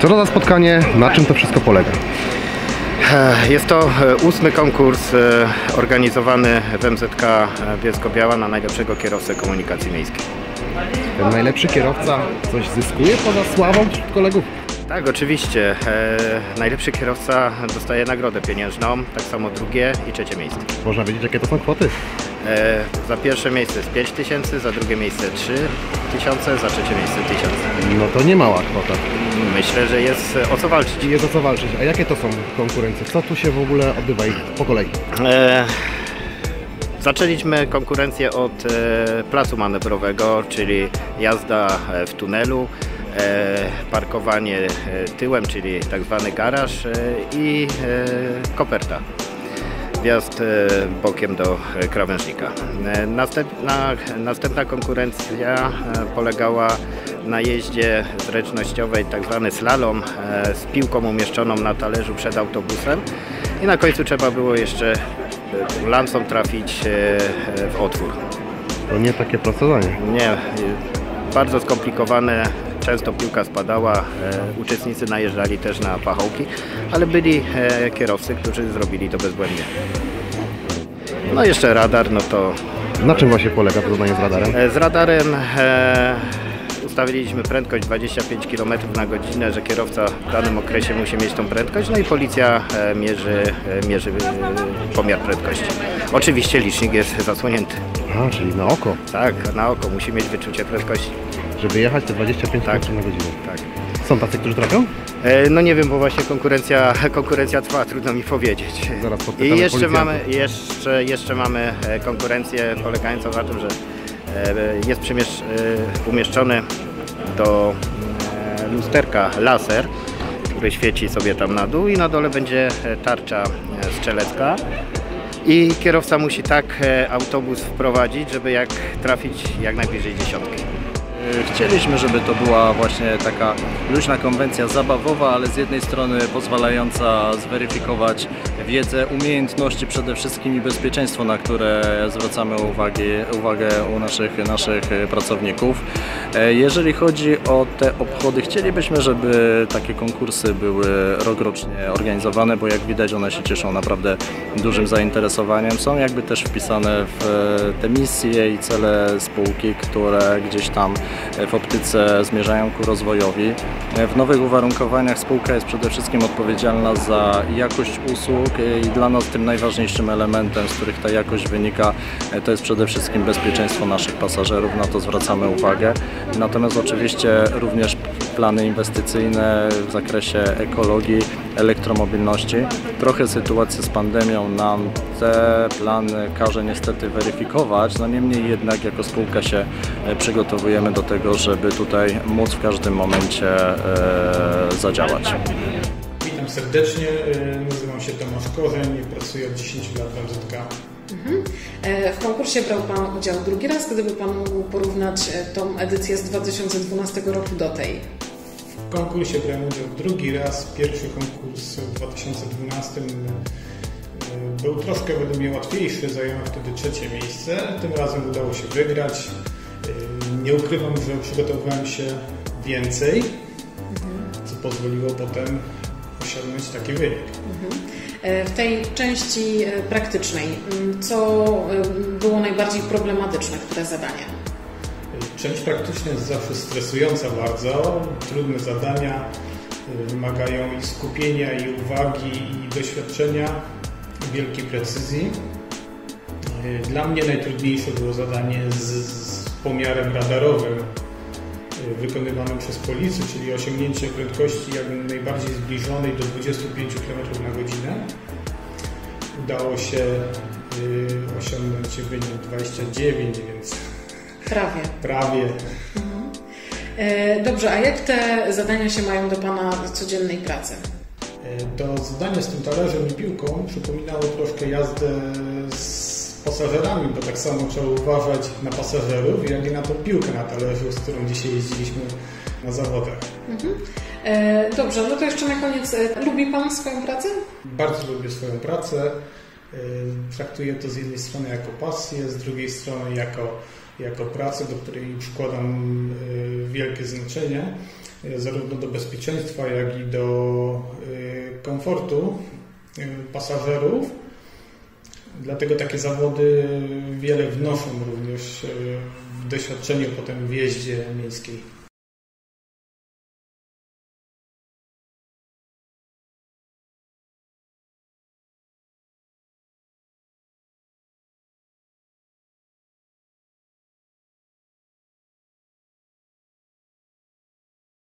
Co to za spotkanie? Na czym to wszystko polega? Jest to 8. konkurs organizowany w MZK Bielsko-Biała na najlepszego kierowcę komunikacji miejskiej. Ten najlepszy kierowca coś zyskuje poza sławą wśród kolegów? Tak, oczywiście. Najlepszy kierowca dostaje nagrodę pieniężną, tak samo drugie i trzecie miejsce. Można wiedzieć, jakie to są kwoty? Za pierwsze miejsce jest 5000, za drugie miejsce 3000, za trzecie miejsce 1000. No to nie mała kwota. Myślę, że jest o co walczyć. Jest o co walczyć. A jakie to są konkurencje? Co tu się w ogóle odbywa po kolei? Zaczęliśmy konkurencję od placu manewrowego, czyli jazda w tunelu, parkowanie tyłem, czyli tak zwany garaż i koperta. Wjazd bokiem do krawężnika. Następna konkurencja polegała na jeździe zręcznościowej, tak zwany slalom, z piłką umieszczoną na talerzu przed autobusem i na końcu trzeba było jeszcze lancą trafić w otwór. To nie takie proste zadanie. Nie, bardzo skomplikowane. Często piłka spadała, uczestnicy najeżdżali też na pachołki, ale byli kierowcy, którzy zrobili to bezbłędnie. No jeszcze radar, no to... Na czym właśnie polega to zadanie z radarem? Z radarem ustawiliśmy prędkość 25 km na godzinę, że kierowca w danym okresie musi mieć tą prędkość, no i policja mierzy pomiar prędkości. Oczywiście licznik jest zasłonięty. A, czyli na oko? Tak, na oko, musi mieć wyczucie prędkości. Żeby jechać te 25 km na godzinę. Tak. Są tacy, którzy trafią? No nie wiem, bo właśnie konkurencja trwa, trudno mi powiedzieć. Zaraz podpytamy jeszcze mamy konkurencję polegającą na tym, że jest umieszczony do lusterka laser, który świeci sobie tam na dół i na dole będzie tarcza strzelecka. I kierowca musi tak autobus wprowadzić, żeby trafić jak najbliżej dziesiątki. Chcieliśmy, żeby to była właśnie taka luźna konwencja zabawowa, ale z jednej strony pozwalająca zweryfikować wiedzę, umiejętności przede wszystkim i bezpieczeństwo, na które zwracamy uwagę u naszych pracowników. Jeżeli chodzi o te obchody, chcielibyśmy, żeby takie konkursy były rokrocznie organizowane, bo jak widać one się cieszą naprawdę dużym zainteresowaniem. Są jakby też wpisane w te misje i cele spółki, które gdzieś tam w optyce zmierzają ku rozwojowi. W nowych uwarunkowaniach spółka jest przede wszystkim odpowiedzialna za jakość usług i dla nas tym najważniejszym elementem, z których ta jakość wynika, to jest przede wszystkim bezpieczeństwo naszych pasażerów, na to zwracamy uwagę. Natomiast oczywiście również plany inwestycyjne w zakresie ekologii, elektromobilności. Trochę sytuacja z pandemią nam te plany każe niestety weryfikować, no niemniej jednak jako spółka się przygotowujemy do tego, żeby tutaj móc w każdym momencie zadziałać. Witam serdecznie, nazywam się Tomasz Korzeń i pracuję od 10 lat w MZK. W konkursie brał Pan udział drugi raz. Gdyby Pan mógł porównać tą edycję z 2012 roku do tej? W konkursie brałem udział drugi raz. Pierwszy konkurs w 2012 był troszkę według mnie łatwiejszy, zająłem wtedy trzecie miejsce. Tym razem udało się wygrać. Nie ukrywam, że przygotowywałem się więcej, co pozwoliło potem osiągnąć taki wynik. W tej części praktycznej, co było najbardziej problematyczne, które zadania? Część praktyczna jest zawsze stresująca bardzo. Trudne zadania wymagają i skupienia, i uwagi, i doświadczenia, i wielkiej precyzji. Dla mnie najtrudniejsze było zadanie z pomiarem radarowym wykonywanym przez policję, czyli osiągnięcie prędkości jak najbardziej zbliżonej do 25 km na godzinę. Udało się osiągnąć wynik 29, więc prawie. Mhm. Dobrze, a jak te zadania się mają do Pana codziennej pracy? To zadanie z tym talerzem i piłką przypominało troszkę jazdę z pasażerami, bo tak samo trzeba uważać na pasażerów, jak i na tą piłkę na talerzu, z którą dzisiaj jeździliśmy na zawodach. Mhm. Dobrze, no to jeszcze na koniec, lubi Pan swoją pracę? Bardzo lubię swoją pracę. Traktuję to z jednej strony jako pasję, z drugiej strony jako jako pracę, do której przykładam wielkie znaczenie, zarówno do bezpieczeństwa, jak i do komfortu pasażerów. Dlatego takie zawody wiele wnoszą również w doświadczeniu potem w jeździe miejskiej.